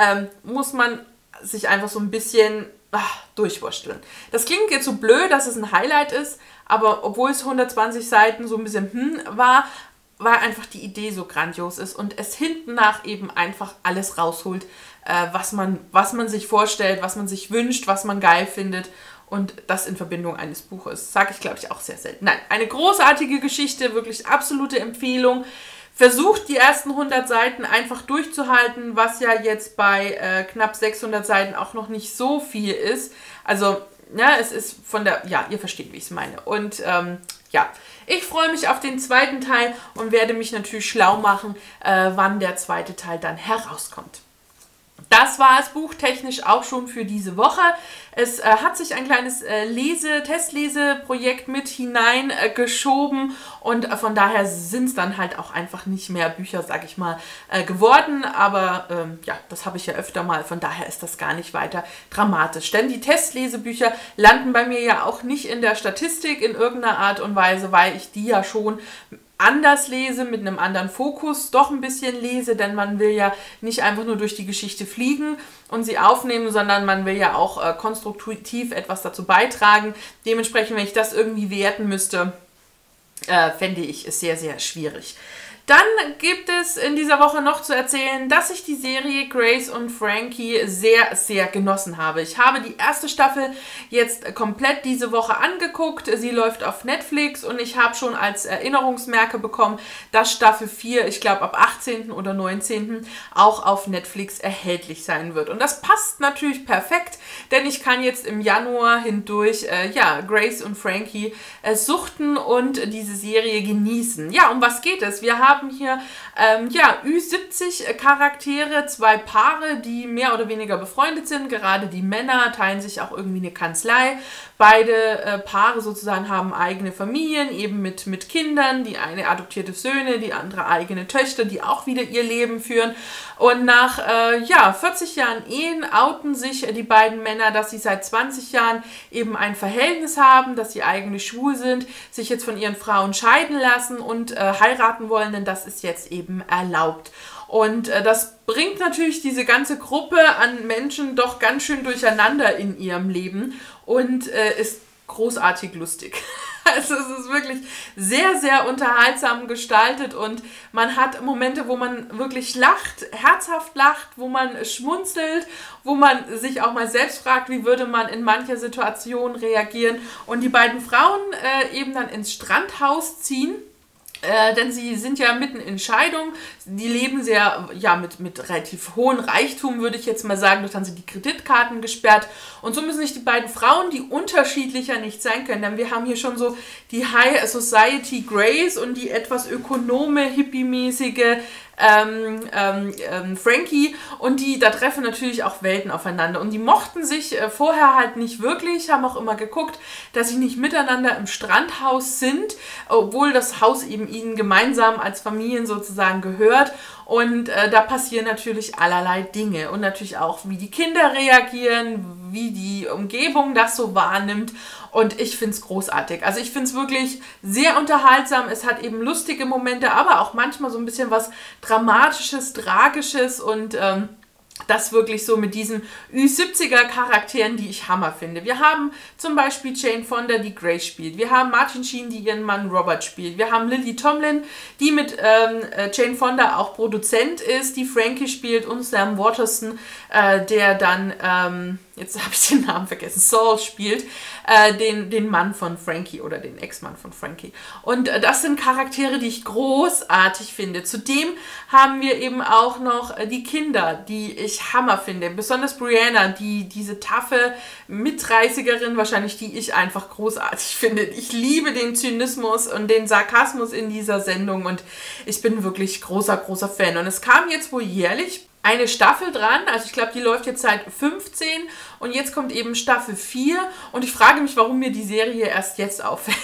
ähm, muss man sich einfach so ein bisschen ach, durchwursteln. Das klingt jetzt so blöd, dass es ein Highlight ist, aber obwohl es hundertzwanzig Seiten so ein bisschen hm war, weil einfach die Idee so grandios ist und es hinten nach eben einfach alles rausholt, äh, was man, was man sich vorstellt, was man sich wünscht, was man geil findet und das in Verbindung eines Buches. Sage ich, glaube ich, auch sehr selten. Nein, eine großartige Geschichte, wirklich absolute Empfehlung. Versucht die ersten hundert Seiten einfach durchzuhalten, was ja jetzt bei äh, knapp sechshundert Seiten auch noch nicht so viel ist. Also, ja, es ist von der, ja, ihr versteht, wie ich es meine. Und, ähm, ja, ich freue mich auf den zweiten Teil und werde mich natürlich schlau machen, äh, wann der zweite Teil dann herauskommt. Das war es buchtechnisch auch schon für diese Woche. Es äh, hat sich ein kleines äh, Lese-, Testlese-Projekt mit hineingeschoben äh, und äh, von daher sind es dann halt auch einfach nicht mehr Bücher, sag ich mal, äh, geworden. Aber ähm, ja, das habe ich ja öfter mal, von daher ist das gar nicht weiter dramatisch. Denn die Testlesebücher landen bei mir ja auch nicht in der Statistik in irgendeiner Art und Weise, weil ich die ja schon anders lese, mit einem anderen Fokus, doch ein bisschen lese, denn man will ja nicht einfach nur durch die Geschichte fliegen und sie aufnehmen, sondern man will ja auch äh, konstruktiv etwas dazu beitragen. Dementsprechend, wenn ich das irgendwie werten müsste, äh, fände ich es sehr, sehr schwierig. Dann gibt es in dieser Woche noch zu erzählen, dass ich die Serie Grace und Frankie sehr, sehr genossen habe. Ich habe die erste Staffel jetzt komplett diese Woche angeguckt. Sie läuft auf Netflix und ich habe schon als Erinnerungsmerke bekommen, dass Staffel vier, ich glaube ab achtzehnten oder neunzehnten auch auf Netflix erhältlich sein wird. Und das passt natürlich perfekt, denn ich kann jetzt im Januar hindurch äh, ja, Grace und Frankie äh, suchten und diese Serie genießen. Ja, um was geht es? Wir haben Wir haben hier ähm, ja, über siebzig Charaktere, zwei Paare, die mehr oder weniger befreundet sind. Gerade die Männer teilen sich auch irgendwie eine Kanzlei. Beide äh, Paare sozusagen haben eigene Familien, eben mit, mit Kindern. Die eine adoptierte Söhne, die andere eigene Töchter, die auch wieder ihr Leben führen. Und nach äh, ja, vierzig Jahren Ehen outen sich die beiden Männer, dass sie seit zwanzig Jahren eben ein Verhältnis haben, dass sie eigentlich schwul sind, sich jetzt von ihren Frauen scheiden lassen und äh, heiraten wollen, denn das ist jetzt eben erlaubt. Und äh, das bringt natürlich diese ganze Gruppe an Menschen doch ganz schön durcheinander in ihrem Leben und äh, ist großartig lustig. Also es ist wirklich sehr, sehr unterhaltsam gestaltet und man hat Momente, wo man wirklich lacht, herzhaft lacht, wo man schmunzelt, wo man sich auch mal selbst fragt, wie würde man in mancher Situation reagieren. Und die beiden Frauen äh, eben dann ins Strandhaus ziehen. Äh, denn sie sind ja mitten in Scheidung, die leben sehr, ja, mit, mit relativ hohem Reichtum, würde ich jetzt mal sagen, dort haben sie die Kreditkarten gesperrt und so müssen sich die beiden Frauen, die unterschiedlicher nicht sein können, denn wir haben hier schon so die High Society Grace und die etwas ökonome, hippiemäßige Ähm, ähm, Frankie und die, da treffen natürlich auch Welten aufeinander und die mochten sich äh, vorher halt nicht wirklich, haben auch immer geguckt, dass sie nicht miteinander im Strandhaus sind, obwohl das Haus eben ihnen gemeinsam als Familien sozusagen gehört. Und äh, da passieren natürlich allerlei Dinge und natürlich auch, wie die Kinder reagieren, wie die Umgebung das so wahrnimmt und ich finde es großartig. Also ich finde es wirklich sehr unterhaltsam, es hat eben lustige Momente, aber auch manchmal so ein bisschen was Dramatisches, Tragisches und ähm, das wirklich so mit diesen Ü siebziger Charakteren, die ich Hammer finde. Wir haben zum Beispiel Jane Fonda, die Grace spielt. Wir haben Martin Sheen, die ihren Mann Robert spielt. Wir haben Lily Tomlin, die mit ähm, Jane Fonda auch Produzent ist, die Frankie spielt und Sam Waterston, äh, der dann, ähm, jetzt habe ich den Namen vergessen, Saul spielt, äh, den, den Mann von Frankie oder den Ex-Mann von Frankie. Und äh, das sind Charaktere, die ich großartig finde. Zudem haben wir eben auch noch äh, die Kinder, die ich Hammer finde. Besonders Brianna, die diese taffe Mitdreißigerin, wahrscheinlich die ich einfach großartig finde. Ich liebe den Zynismus und den Sarkasmus in dieser Sendung und ich bin wirklich großer, großer Fan. Und es kam jetzt wohl jährlich eine Staffel dran, also ich glaube, die läuft jetzt seit fünfzehn und jetzt kommt eben Staffel vier und ich frage mich, warum mir die Serie erst jetzt auffällt.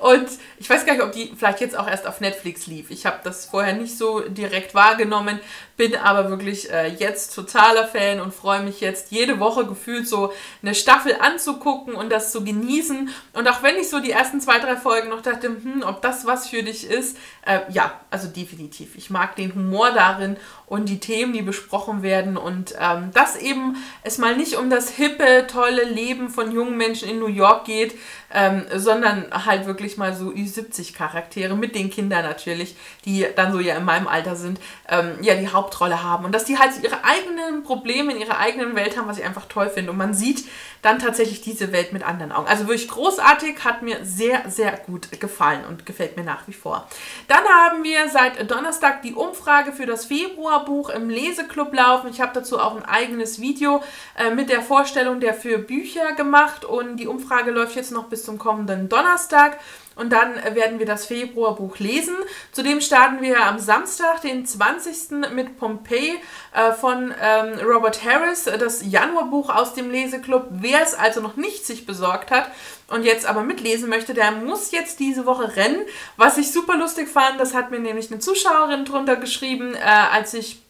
Und ich weiß gar nicht, ob die vielleicht jetzt auch erst auf Netflix lief. Ich habe das vorher nicht so direkt wahrgenommen, bin aber wirklich äh, jetzt totaler Fan und freue mich jetzt jede Woche gefühlt so eine Staffel anzugucken und das zu genießen. Und auch wenn ich so die ersten zwei, drei Folgen noch dachte, hm, ob das was für dich ist, äh, ja, also definitiv. Ich mag den Humor darin und die Themen, die besprochen werden und ähm, dass eben es mal nicht um das hippe, tolle Leben von jungen Menschen in New York geht, ähm, sondern halt wirklich mal so Ü siebzig Charaktere mit den Kindern natürlich, die dann so ja in meinem Alter sind, ähm, ja die Hauptrolle haben und dass die halt ihre eigenen Probleme in ihrer eigenen Welt haben, was ich einfach toll finde und man sieht dann tatsächlich diese Welt mit anderen Augen. Also wirklich großartig, hat mir sehr, sehr gut gefallen und gefällt mir nach wie vor. Dann haben wir seit Donnerstag die Umfrage für das Februarbuch im Leseclub laufen. Ich habe dazu auch ein eigenes Video äh, mit der Vorstellung der für Bücher gemacht und die Umfrage läuft jetzt noch bis zum kommenden Donnerstag. Und dann werden wir das Februarbuch lesen. Zudem starten wir am Samstag, den zwanzigsten mit Pompeii äh, von ähm, Robert Harris, das Januarbuch aus dem Leseklub. Wer es also noch nicht sich besorgt hat und jetzt aber mitlesen möchte, der muss jetzt diese Woche rennen. Was ich super lustig fand, das hat mir nämlich eine Zuschauerin drunter geschrieben, äh, als ich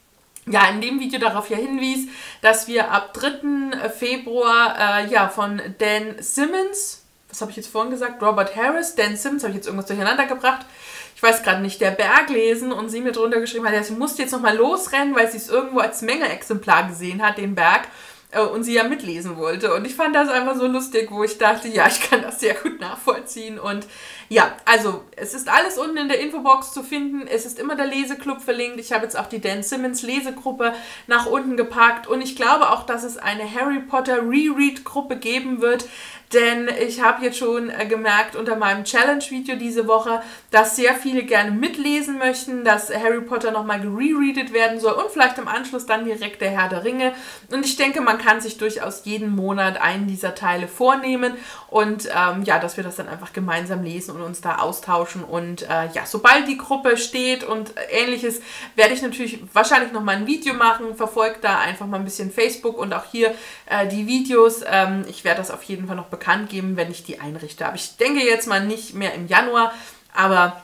ja in dem Video darauf ja hinwies, dass wir ab dritten Februar äh, ja, von Dan Simmons, was habe ich jetzt vorhin gesagt? Robert Harris, Dan Simmons, habe ich jetzt irgendwas durcheinander gebracht? Ich weiß gerade nicht, Der Berg lesen und sie mir drunter geschrieben hat, ja, sie musste jetzt nochmal losrennen, weil sie es irgendwo als Mängelexemplar gesehen hat, den Berg, und sie ja mitlesen wollte. Und ich fand das einfach so lustig, wo ich dachte, ja, ich kann das sehr gut nachvollziehen. Und ja, also es ist alles unten in der Infobox zu finden. Es ist immer der Leseclub verlinkt. Ich habe jetzt auch die Dan Simmons Lesegruppe nach unten gepackt. Und ich glaube auch, dass es eine Harry Potter Reread-Gruppe geben wird. Denn ich habe jetzt schon äh, gemerkt unter meinem Challenge-Video diese Woche, dass sehr viele gerne mitlesen möchten, dass Harry Potter nochmal gerereadet werden soll und vielleicht im Anschluss dann direkt der Herr der Ringe. Und ich denke, man kann sich durchaus jeden Monat einen dieser Teile vornehmen und ähm, ja, dass wir das dann einfach gemeinsam lesen und uns da austauschen. Und äh, ja, sobald die Gruppe steht und Ähnliches, werde ich natürlich wahrscheinlich nochmal ein Video machen, verfolgt da einfach mal ein bisschen Facebook und auch hier äh, die Videos. Ähm, ich werde das auf jeden Fall noch bekannt geben, wenn ich die einrichte. Aber ich denke jetzt mal nicht mehr im Januar, aber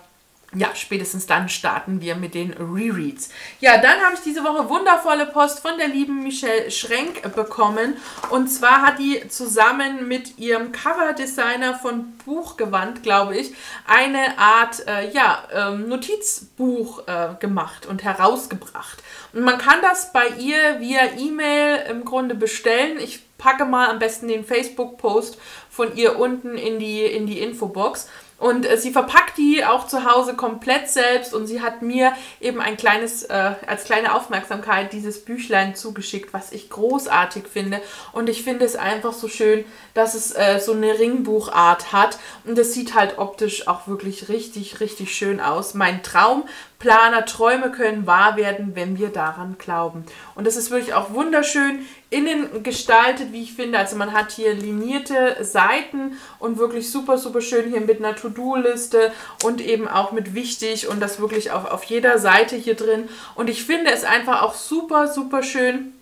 ja, spätestens dann starten wir mit den Rereads. Ja, dann habe ich diese Woche wundervolle Post von der lieben Michelle Schrenk bekommen. Und zwar hat die zusammen mit ihrem Coverdesigner von Buchgewand, glaube ich, eine Art äh, ja, ähm, Notizbuch äh, gemacht und herausgebracht. Und man kann das bei ihr via E-Mail im Grunde bestellen. Ich packe mal am besten den Facebook-Post von ihr unten in die, in die Infobox. Und äh, sie verpackt die auch zu Hause komplett selbst und sie hat mir eben ein kleines, äh, als kleine Aufmerksamkeit dieses Büchlein zugeschickt, was ich großartig finde. Und ich finde es einfach so schön, dass es äh, so eine Ringbuchart hat und das sieht halt optisch auch wirklich richtig, richtig schön aus. Mein Traumplaner, Träume können wahr werden, wenn wir daran glauben. Und das ist wirklich auch wunderschön innen gestaltet, wie ich finde. Also man hat hier linierte Seiten und wirklich super, super schön hier mit einer To-Do-Liste und eben auch mit wichtig und das wirklich auch auf jeder Seite hier drin. Und ich finde es einfach auch super, super schön,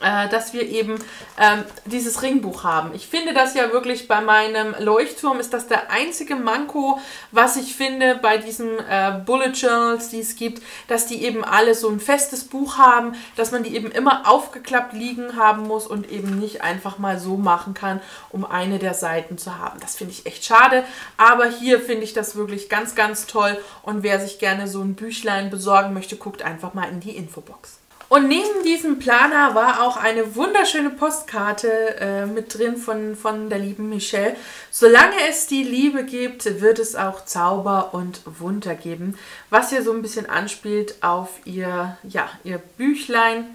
dass wir eben ähm, dieses Ringbuch haben. Ich finde das ja wirklich bei meinem Leuchtturm ist das der einzige Manko, was ich finde bei diesen äh, Bullet Journals, die es gibt, dass die eben alle so ein festes Buch haben, dass man die eben immer aufgeklappt liegen haben muss und eben nicht einfach mal so machen kann, um eine der Seiten zu haben. Das finde ich echt schade, aber hier finde ich das wirklich ganz, ganz toll und wer sich gerne so ein Büchlein besorgen möchte, guckt einfach mal in die Infobox. Und neben diesem Planer war auch eine wunderschöne Postkarte äh, mit drin von, von der lieben Michelle. Solange es die Liebe gibt, wird es auch Zauber und Wunder geben. Was hier so ein bisschen anspielt auf ihr, ja, ihr Büchlein,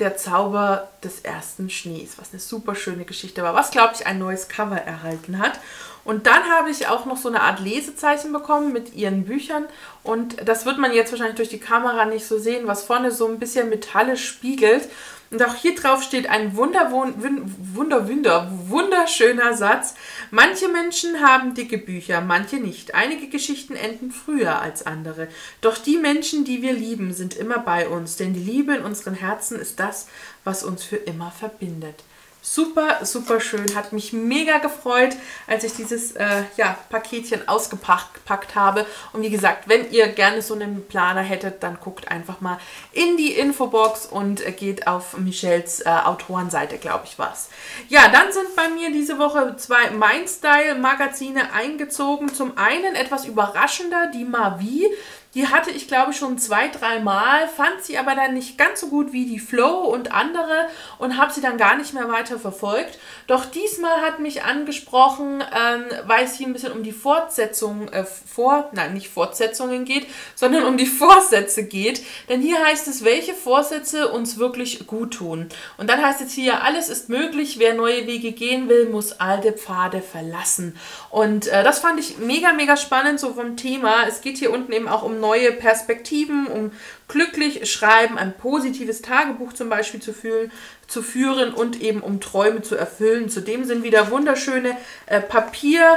Der Zauber des ersten Schnees, was eine super schöne Geschichte war, was, glaube ich, ein neues Cover erhalten hat. Und dann habe ich auch noch so eine Art Lesezeichen bekommen mit ihren Büchern. Und das wird man jetzt wahrscheinlich durch die Kamera nicht so sehen, was vorne so ein bisschen metallisch spiegelt. Und auch hier drauf steht ein wunder, wunder, wunder, wunderschöner Satz. Manche Menschen haben dicke Bücher, manche nicht. Einige Geschichten enden früher als andere. Doch die Menschen, die wir lieben, sind immer bei uns. Denn die Liebe in unseren Herzen ist das, was uns für immer verbindet. Super, super schön. Hat mich mega gefreut, als ich dieses äh, ja, Paketchen ausgepackt habe. Und wie gesagt, wenn ihr gerne so einen Planer hättet, dann guckt einfach mal in die Infobox und geht auf Michelles äh, Autorenseite, glaube ich, war's. Ja, dann sind bei mir diese Woche zwei Mindstyle-Magazine eingezogen. Zum einen etwas überraschender, die Mavie. Die hatte ich, glaube ich, schon zwei, drei Mal, fand sie aber dann nicht ganz so gut wie die Flow und andere und habe sie dann gar nicht mehr weiter verfolgt. Doch diesmal hat mich angesprochen, ähm, weil es hier ein bisschen um die Fortsetzung, äh, vor, nein, nicht Fortsetzungen geht, sondern um die Vorsätze geht. Denn hier heißt es, welche Vorsätze uns wirklich gut tun. Und dann heißt es hier, alles ist möglich, wer neue Wege gehen will, muss alte Pfade verlassen. Und äh, das fand ich mega, mega spannend, so vom Thema. Es geht hier unten eben auch um neue Perspektiven, um glücklich schreiben, ein positives Tagebuch zum Beispiel zu führen, zu führen und eben um Träume zu erfüllen. Zudem sind wieder wunderschöne äh, Papier-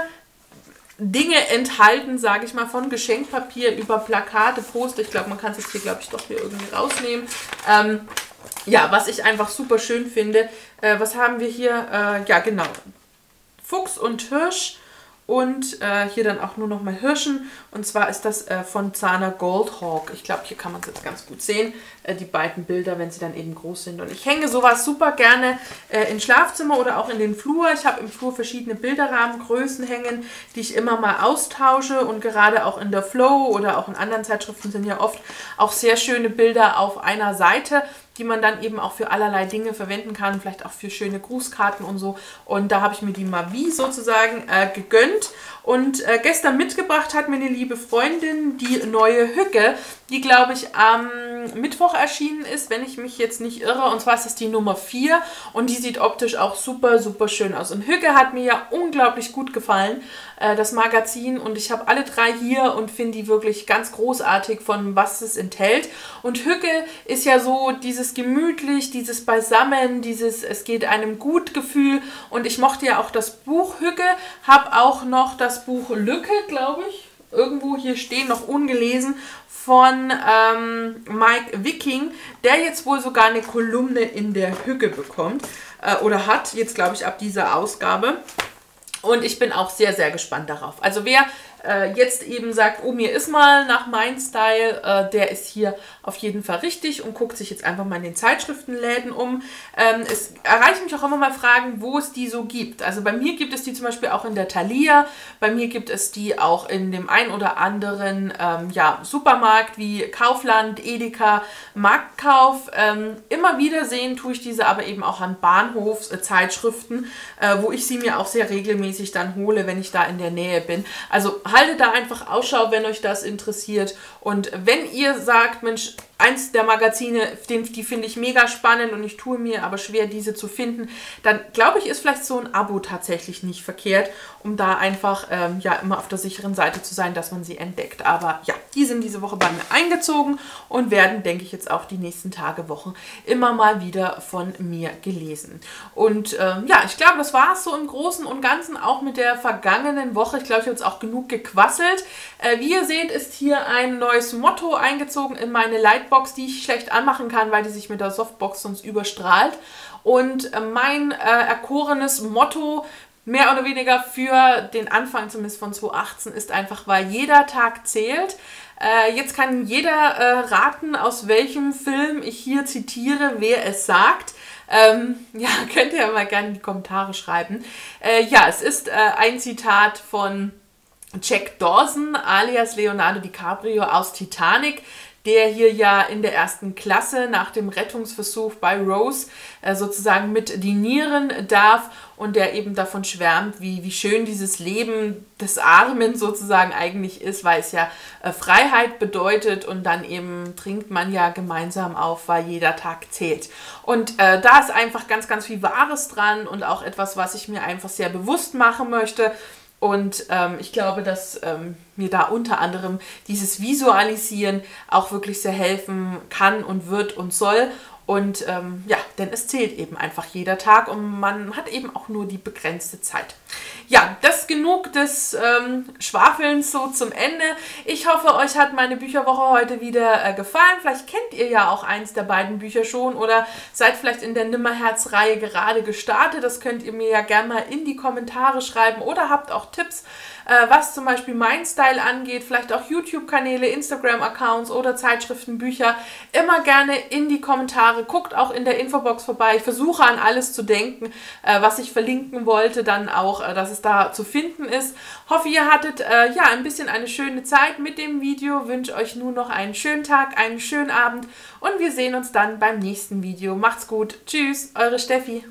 Dinge enthalten, sage ich mal, von Geschenkpapier über Plakate, Poster. Ich glaube, man kann es jetzt hier, glaube ich, doch hier irgendwie rausnehmen. Ähm, ja, was ich einfach super schön finde. Äh, was haben wir hier? Äh, ja, genau. Fuchs und Hirsch. Und äh, hier dann auch nur nochmal Hirschen. Und zwar ist das äh, von Zana Goldhawk. Ich glaube, hier kann man es jetzt ganz gut sehen, äh, die beiden Bilder, wenn sie dann eben groß sind. Und ich hänge sowas super gerne äh, ins Schlafzimmer oder auch in den Flur. Ich habe im Flur verschiedene Bilderrahmengrößen hängen, die ich immer mal austausche. Und gerade auch in der Flow oder auch in anderen Zeitschriften sind ja oft auch sehr schöne Bilder auf einer Seite, die man dann eben auch für allerlei Dinge verwenden kann, vielleicht auch für schöne Grußkarten und so. Und da habe ich mir die Mavie sozusagen äh, gegönnt. Und äh, gestern mitgebracht hat mir eine liebe Freundin die neue Hygge, die, glaube ich, am Mittwoch erschienen ist, wenn ich mich jetzt nicht irre. Und zwar ist das die Nummer vier und die sieht optisch auch super, super schön aus. Und Hygge hat mir ja unglaublich gut gefallen, äh, das Magazin. Und ich habe alle drei hier und finde die wirklich ganz großartig von was es enthält. Und Hygge ist ja so dieses gemütlich, dieses Beisammen, dieses es geht einem gut Gefühl und ich mochte ja auch das Buch Hygge, habe auch noch das Buch Lücke, glaube ich, irgendwo hier stehen, noch ungelesen, von ähm, Mike Wicking, der jetzt wohl sogar eine Kolumne in der Hygge bekommt äh, oder hat, jetzt glaube ich ab dieser Ausgabe. Und ich bin auch sehr, sehr gespannt darauf. Also wer äh, jetzt eben sagt, oh, mir ist mal nach meinem Style, äh, der ist hier auf jeden Fall richtig und guckt sich jetzt einfach mal in den Zeitschriftenläden um. Ähm, es erreichen mich auch immer mal Fragen, wo es die so gibt. Also bei mir gibt es die zum Beispiel auch in der Thalia, bei mir gibt es die auch in dem ein oder anderen ähm, ja, Supermarkt wie Kaufland, Edeka, Marktkauf. Ähm, immer wieder sehen tue ich diese aber eben auch an Bahnhofszeitschriften, äh, wo ich sie mir auch sehr regelmäßig dann hole, wenn ich da in der Nähe bin. Also haltet da einfach Ausschau, wenn euch das interessiert. Und wenn ihr sagt, Mensch, eins der Magazine, den, die finde ich mega spannend und ich tue mir aber schwer, diese zu finden, dann glaube ich, ist vielleicht so ein Abo tatsächlich nicht verkehrt, um da einfach ähm, ja immer auf der sicheren Seite zu sein, dass man sie entdeckt. Aber ja, die sind diese Woche bei mir eingezogen und werden, denke ich, jetzt auch die nächsten Tage, Wochen immer mal wieder von mir gelesen. Und ähm, ja, ich glaube, das war es so im Großen und Ganzen auch mit der vergangenen Woche. Ich glaube, ich habe jetzt auch genug gequasselt. Äh, wie ihr seht, ist hier ein neues Motto eingezogen in meine Leitbox, die ich schlecht anmachen kann, weil die sich mit der Softbox sonst überstrahlt. Und mein äh, erkorenes Motto, mehr oder weniger für den Anfang zumindest von zwanzig achtzehn, ist einfach, weil jeder Tag zählt. Äh, jetzt kann jeder äh, raten, aus welchem Film ich hier zitiere, wer es sagt. Ähm, ja, könnt ihr mal gerne in die Kommentare schreiben. Äh, ja, es ist äh, ein Zitat von Jack Dawson alias Leonardo DiCaprio aus Titanic, der hier ja in der ersten Klasse nach dem Rettungsversuch bei Rose äh, sozusagen mit dinieren darf und der eben davon schwärmt, wie, wie schön dieses Leben des Armen sozusagen eigentlich ist, weil es ja äh, Freiheit bedeutet und dann eben trinkt man ja gemeinsam auf, weil jeder Tag zählt. Und äh, da ist einfach ganz, ganz viel Wahres dran und auch etwas, was ich mir einfach sehr bewusst machen möchte. Und ähm, ich glaube, dass ähm, mir da unter anderem dieses Visualisieren auch wirklich sehr helfen kann und wird und soll. Und ähm, ja, denn es zählt eben einfach jeder Tag und man hat eben auch nur die begrenzte Zeit. Ja, das genug des ähm, Schwafelns so zum Ende. Ich hoffe, euch hat meine Bücherwoche heute wieder äh, gefallen. Vielleicht kennt ihr ja auch eins der beiden Bücher schon oder seid vielleicht in der Nimmerherz-Reihe gerade gestartet. Das könnt ihr mir ja gerne mal in die Kommentare schreiben oder habt auch Tipps, äh, was zum Beispiel mein Style angeht. Vielleicht auch YouTube-Kanäle, Instagram-Accounts oder Zeitschriften, Bücher. Immer gerne in die Kommentare. Guckt auch in der Infobox vorbei. Ich versuche an alles zu denken, äh, was ich verlinken wollte, dann auch, äh, dass es da zu finden ist. Hoffe, ihr hattet äh, ja ein bisschen eine schöne Zeit mit dem Video. Wünsche euch nun noch einen schönen Tag, einen schönen Abend und wir sehen uns dann beim nächsten Video. Macht's gut. Tschüss, eure Steffi.